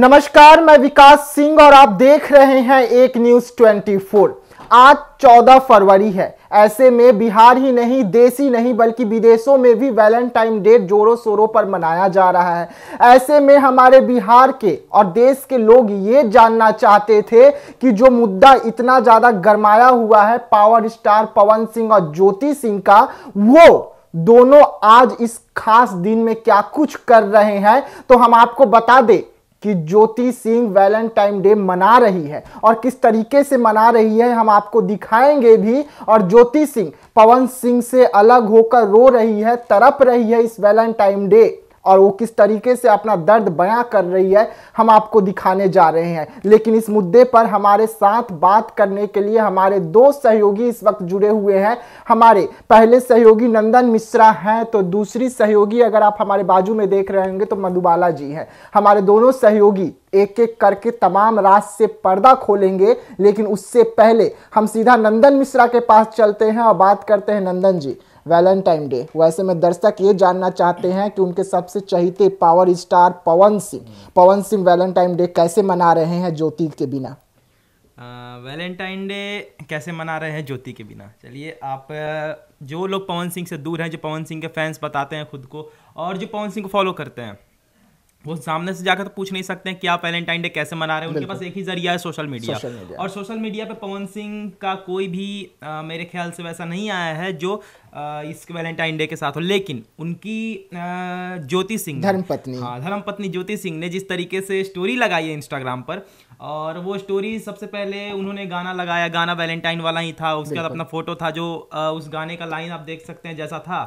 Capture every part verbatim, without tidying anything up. नमस्कार, मैं विकास सिंह और आप देख रहे हैं एक न्यूज चौबीस। आज चौदह फरवरी है। ऐसे में बिहार ही नहीं, देश ही नहीं बल्कि विदेशों में भी वैलेंटाइन डे जोरों शोरों पर मनाया जा रहा है। ऐसे में हमारे बिहार के और देश के लोग ये जानना चाहते थे कि जो मुद्दा इतना ज़्यादा गरमाया हुआ है पावर स्टार पवन सिंह और ज्योति सिंह का, वो दोनों आज इस खास दिन में क्या कुछ कर रहे हैं। तो हम आपको बता दें कि ज्योति सिंह वैलेंटाइन डे मना रही है और किस तरीके से मना रही है हम आपको दिखाएंगे भी। और ज्योति सिंह पवन सिंह से अलग होकर रो रही है, तड़प रही है इस वैलेंटाइन डे, और वो किस तरीके से अपना दर्द बयां कर रही है हम आपको दिखाने जा रहे हैं। लेकिन इस मुद्दे पर हमारे साथ बात करने के लिए हमारे दो सहयोगी इस वक्त जुड़े हुए हैं। हमारे पहले सहयोगी नंदन मिश्रा हैं, तो दूसरी सहयोगी, अगर आप हमारे बाजू में देख रहे होंगे, तो मधुबाला जी हैं। हमारे दोनों सहयोगी एक एक करके तमाम राज से पर्दा खोलेंगे, लेकिन उससे पहले हम सीधा नंदन मिश्रा के पास चलते हैं और बात करते हैं। नंदन जी, वैलेंटाइन डे, वैसे में दर्शक ये जानना चाहते हैं कि उनके सबसे चहेते power star Pawan Singh Pawan Singh Valentine day कैसे मना रहे हैं ज्योति के बिना। वैलेंटाइन डे कैसे मना रहे हैं ज्योति के बिना? चलिए, आप जो लोग पवन सिंह से दूर हैं, जो पवन सिंह के फैंस बताते हैं खुद को और जो पवन सिंह को फॉलो करते हैं, वो सामने से जाकर तो पूछ नहीं सकते हैं कि आप वैलेंटाइन डे कैसे मना रहे हैं। उनके पास एक ही जरिया है, सोशल मीडिया, सोशल मीडिया। और सोशल मीडिया पे पवन सिंह का कोई भी आ, मेरे ख्याल से वैसा नहीं आया है जो आ, इस वैलेंटाइन डे के साथ हो। लेकिन उनकी ज्योति सिंह, धर्मपत्नी, हाँ धर्मपत्नी ज्योति सिंह ने जिस तरीके से स्टोरी लगाई है इंस्टाग्राम पर, और वो स्टोरी सबसे पहले उन्होंने गाना लगाया, गाना वैलेंटाइन वाला ही था, उसके बाद अपना फोटो था जो उस गाने का लाइन आप देख सकते हैं जैसा था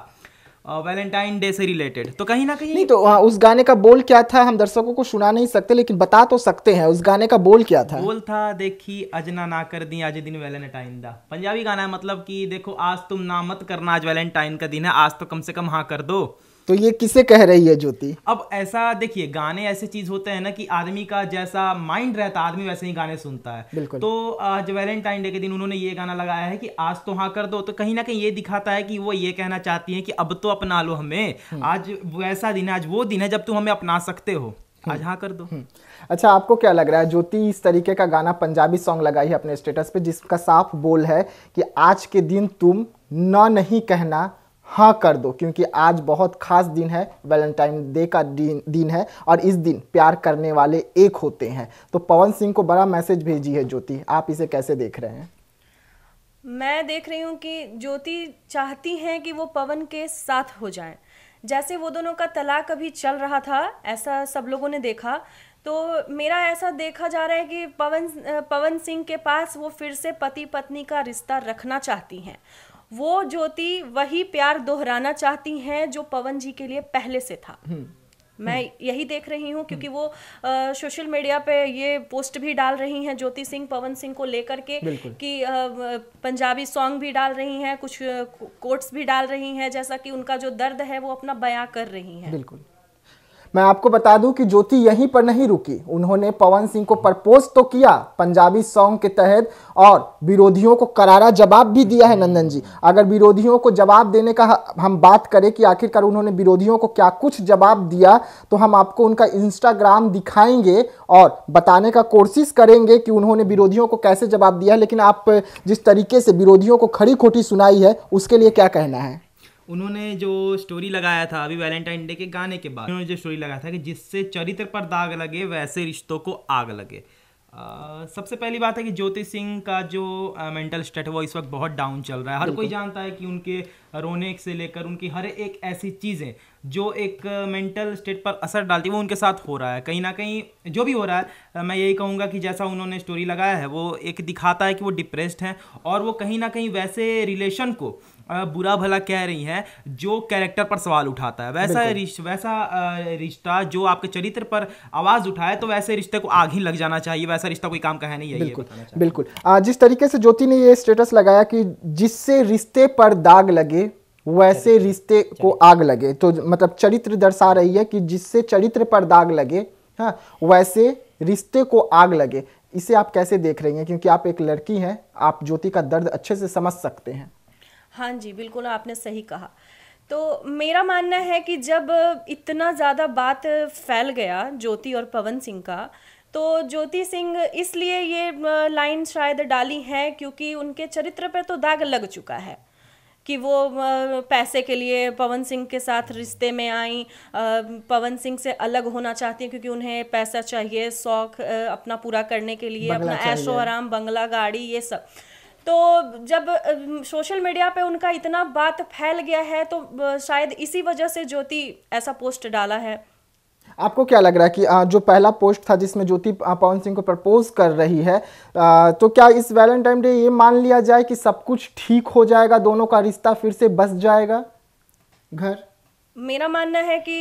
वैलेंटाइन डे से रिलेटेड। तो कहीं ना कहीं नहीं, तो आ, उस गाने का बोल क्या था हम दर्शकों को सुना नहीं सकते, लेकिन बता तो सकते हैं उस गाने का बोल क्या था। बोल था, देखी अजना ना कर दी आज दिन वैलेंटाइन दा। पंजाबी गाना है, मतलब कि देखो आज तुम ना मत करना, आज वैलेंटाइन का दिन है, आज तो कम से कम हाँ कर दो। तो ये किसे कह रही है ज्योति? अब ऐसा देखिए, गाने ऐसे चीज होते हैं ना कि आदमी का जैसा माइंड रहता है आदमी वैसे ही गाने सुनता है। तो आज वैलेंटाइन डे के दिन उन्होंने ये गाना लगाया है कि आज तो हाँ कर दो। तो कहीं ना कहीं ये दिखाता है कि वो ये कहना चाहती है कि अब तो अपना लो हमें, आज वैसा दिन है, आज वो दिन है जब तुम हमें अपना सकते हो, आज हाँ कर दो। अच्छा, आपको क्या लग रहा है ज्योति इस तरीके का गाना, पंजाबी सॉन्ग लगाई है अपने स्टेटस पे जिसका साफ बोल है कि आज के दिन तुम ना नहीं कहना, हाँ कर दो, क्योंकि आज बहुत खास दिन है, वैलेंटाइन डे का दिन दिन है और इस दिन प्यार करने वाले एक होते हैं। तो पवन सिंह को बड़ा मैसेज भेजी है ज्योति, आप इसे कैसे देख रहे हैं? मैं देख रही हूँ कि ज्योति चाहती हैं कि वो पवन के साथ हो जाएं। जैसे वो दोनों का तलाक अभी चल रहा था, ऐसा सब लोगों ने देखा, तो मेरा ऐसा देखा जा रहा है कि पवन पवन सिंह के पास वो फिर से पति पत्नी का रिश्ता रखना चाहती हैं। वो ज्योति वही प्यार दोहराना चाहती हैं जो पवन जी के लिए पहले से था। मैं यही देख रही हूँ, क्योंकि वो आ, सोशल मीडिया पे ये पोस्ट भी डाल रही हैं ज्योति सिंह पवन सिंह को लेकर के, कि आ, पंजाबी सॉन्ग भी डाल रही हैं, कुछ कोट्स भी डाल रही हैं, जैसा कि उनका जो दर्द है वो अपना बयां कर रही हैं। बिल्कुल, मैं आपको बता दूं कि ज्योति यहीं पर नहीं रुकी, उन्होंने पवन सिंह को प्रपोज तो किया पंजाबी सॉन्ग के तहत और विरोधियों को करारा जवाब भी दिया है। नंदन जी, अगर विरोधियों को जवाब देने का हम बात करें कि आखिरकार उन्होंने विरोधियों को क्या कुछ जवाब दिया, तो हम आपको उनका इंस्टाग्राम दिखाएंगे और बताने का कोशिश करेंगे कि उन्होंने विरोधियों को कैसे जवाब दिया। लेकिन आप जिस तरीके से विरोधियों को खरी खोटी सुनाई है, उसके लिए क्या कहना है? उन्होंने जो स्टोरी लगाया था अभी वैलेंटाइन डे के गाने के बाद, उन्होंने जो स्टोरी लगाया था कि जिससे चरित्र पर दाग लगे वैसे रिश्तों को आग लगे। आ, सबसे पहली बात है कि ज्योति सिंह का जो आ, मेंटल स्टेट है वो इस वक्त बहुत डाउन चल रहा है। हर कोई जानता है कि उनके रोने से लेकर उनकी हर एक ऐसी चीज़ें जो एक मेंटल स्टेट पर असर डालती है वो उनके साथ हो रहा है। कहीं ना कहीं जो भी हो रहा है, मैं यही कहूँगा कि जैसा उन्होंने स्टोरी लगाया है वो एक दिखाता है कि वो डिप्रेस्ड हैं, और वो कहीं ना कहीं वैसे रिलेशन को बुरा भला कह रही हैं जो कैरेक्टर पर सवाल उठाता है। वैसा रिश, वैसा रिश्ता जो आपके चरित्र पर आवाज़ उठाए, तो वैसे रिश्ते को आग ही लग जाना चाहिए, वैसा रिश्ता कोई काम का है नहीं। बिल्कुल, बिल्कुल। जिस तरीके से ज्योति ने ये स्टेटस लगाया कि जिससे रिश्ते पर दाग लगे वैसे रिश्ते को आग लगे, तो मतलब चरित्र दर्शा रही है कि जिससे चरित्र पर दाग लगे, हाँ, वैसे रिश्ते को आग लगे। इसे आप कैसे देख रही हैं, क्योंकि आप एक लड़की हैं, आप ज्योति का दर्द अच्छे से समझ सकते हैं। हाँ जी, बिल्कुल आपने सही कहा। तो मेरा मानना है कि जब इतना ज़्यादा बात फैल गया ज्योति और पवन सिंह का, तो ज्योति सिंह इसलिए ये लाइन शायद डाली है क्योंकि उनके चरित्र पे तो दाग लग चुका है कि वो पैसे के लिए पवन सिंह के साथ रिश्ते में आई, पवन सिंह से अलग होना चाहती हैं क्योंकि उन्हें पैसा चाहिए, शौक अपना पूरा करने के लिए, अपना ऐशो आराम, बंगला, गाड़ी, ये सब। तो जब सोशल मीडिया पे उनका इतना बात फैल गया है तो शायद इसी वजह से ज्योति ऐसा पोस्ट डाला है। आपको क्या लग रहा है कि जो पहला पोस्ट था जिसमें ज्योति पवन सिंह को प्रपोज कर रही है, तो क्या इस वैलेंटाइन डे ये मान लिया जाए कि सब कुछ ठीक हो जाएगा, दोनों का रिश्ता फिर से बस जाएगा घर? मेरा मानना है कि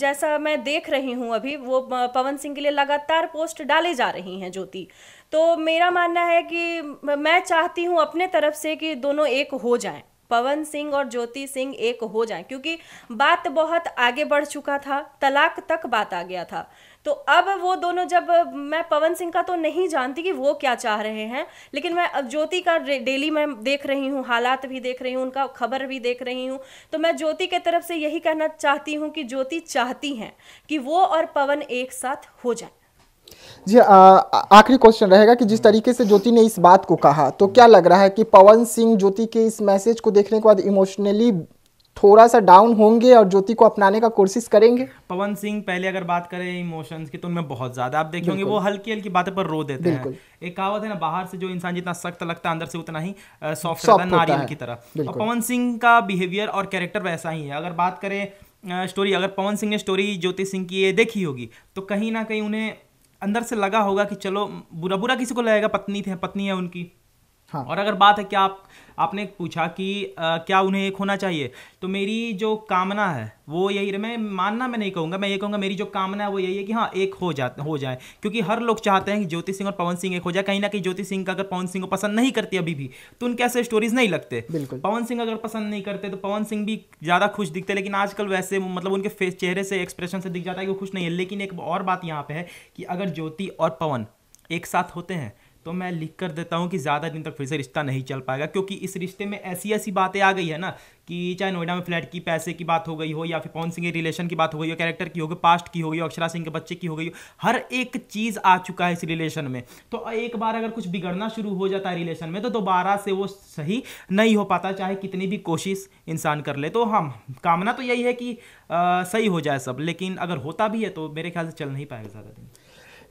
जैसा मैं देख रही हूँ अभी, वो पवन सिंह के लिए लगातार पोस्ट डाले जा रही हैं ज्योति, तो मेरा मानना है कि मैं चाहती हूँ अपने तरफ से कि दोनों एक हो जाएं, पवन सिंह और ज्योति सिंह एक हो जाएं, क्योंकि बात बहुत आगे बढ़ चुका था, तलाक तक बात आ गया था। तो अब वो दोनों, जब मैं पवन सिंह का तो नहीं जानती कि वो क्या चाह रहे हैं, लेकिन मैं अब ज्योति का डेली मैं देख रही हूँ, हालात भी देख रही हूँ, उनका खबर भी देख रही हूँ, तो मैं ज्योति के तरफ से यही कहना चाहती हूँ कि ज्योति चाहती हैं कि वो और पवन एक साथ हो जाएं। जी, आखिरी क्वेश्चन रहेगा कि जिस तरीके से ज्योति ने इस बात को कहा, तो क्या लग रहा है कि पवन सिंह ज्योति के इस मैसेज को देखने के बाद इमोशनली थोड़ा सा डाउन होंगे और ज्योति को अपनाने का कोशिश करेंगे? पवन सिंह पहले अगर बात करें इमोशंस की तो उनमें बहुत ज्यादा आप देखेंगे वो हल्की हल्की बातें पर रो देते हैं। एक कहावत है ना, बाहर से जो इंसान जितना सख्त लगता है अंदर से उतना ही सॉफ्ट होता है, नारियल की तरह। पवन सिंह का बिहेवियर और कैरेक्टर वैसा ही है। अगर बात करें स्टोरी, अगर पवन सिंह ने स्टोरी ज्योति सिंह की देखी होगी तो कहीं ना कहीं उन्हें अंदर से लगा होगा कि चलो, बुरा बुरा किसी को लगेगा, पत्नी थे पत्नी है उनकी। हाँ। और अगर बात है कि आप आपने पूछा कि आ, क्या उन्हें एक होना चाहिए, तो मेरी जो कामना है वो यही है। मैं मानना मैं नहीं कहूँगा, मैं ये कहूँगा मेरी जो कामना है वो यही है कि हाँ, एक हो जा हो जाए, क्योंकि हर लोग चाहते हैं कि ज्योति सिंह और पवन सिंह एक हो जाए। कहीं ना कहीं ज्योति सिंह का अगर पवन सिंह को पसंद नहीं करती अभी भी तो उनके ऐसे स्टोरीज नहीं लगते। पवन सिंह अगर पसंद नहीं करते तो पवन सिंह भी ज़्यादा खुश दिखते, लेकिन आजकल वैसे मतलब उनके फेस, चेहरे से, एक्सप्रेशन से दिख जाता है कि वो खुश नहीं है। लेकिन एक और बात यहाँ पर है कि अगर ज्योति और पवन एक साथ होते हैं तो मैं लिख कर देता हूँ कि ज़्यादा दिन तक फिर से रिश्ता नहीं चल पाएगा, क्योंकि इस रिश्ते में ऐसी ऐसी बातें आ गई है ना कि चाहे नोएडा में फ्लैट की, पैसे की बात हो गई हो, या फिर पवन सिंह के रिलेशन की बात हो गई हो, कैरेक्टर की हो गई, पास्ट की हो गई, अक्षरा सिंह के बच्चे की हो गई हो, हर एक चीज़ आ चुका है इस रिलेशन में। तो एक बार अगर कुछ बिगड़ना शुरू हो जाता है रिलेशन में तो दोबारा से वो सही नहीं हो पाता, चाहे कितनी भी कोशिश इंसान कर ले। तो हम कामना तो यही है कि आ, सही हो जाए सब, लेकिन अगर होता भी है तो मेरे ख्याल से चल नहीं पाएगा ज़्यादा दिन।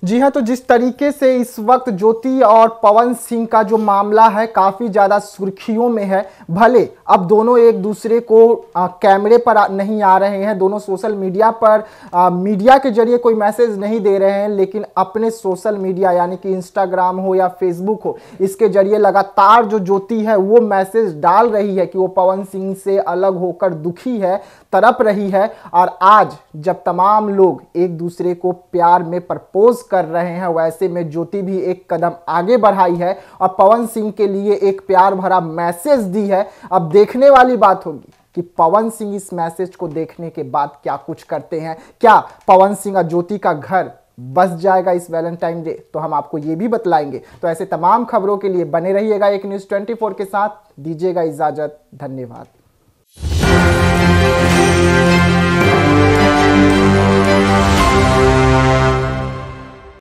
जी हाँ, तो जिस तरीके से इस वक्त ज्योति और पवन सिंह का जो मामला है काफ़ी ज़्यादा सुर्खियों में है। भले अब दोनों एक दूसरे को आ, कैमरे पर आ, नहीं आ रहे हैं, दोनों सोशल मीडिया पर आ, मीडिया के जरिए कोई मैसेज नहीं दे रहे हैं, लेकिन अपने सोशल मीडिया यानी कि इंस्टाग्राम हो या फेसबुक हो, इसके जरिए लगातार जो ज्योति है वो मैसेज डाल रही है कि वो पवन सिंह से अलग होकर दुखी है, तड़प रही है। और आज जब तमाम लोग एक दूसरे को प्यार में प्रपोज कर रहे हैं, वैसे में ज्योति भी एक कदम आगे बढ़ाई है और पवन सिंह के लिए एक प्यार भरा मैसेज दी है। अब देखने वाली बात होगी कि पवन सिंह इस मैसेज को देखने के बाद क्या कुछ करते हैं। क्या पवन सिंह और ज्योति का घर बस जाएगा इस वैलेंटाइन डे? तो हम आपको ये भी बतलाएंगे। तो ऐसे तमाम खबरों के लिए बने रहिएगा एक न्यूज चौबीस के साथ। दीजिएगा इजाजत, धन्यवाद।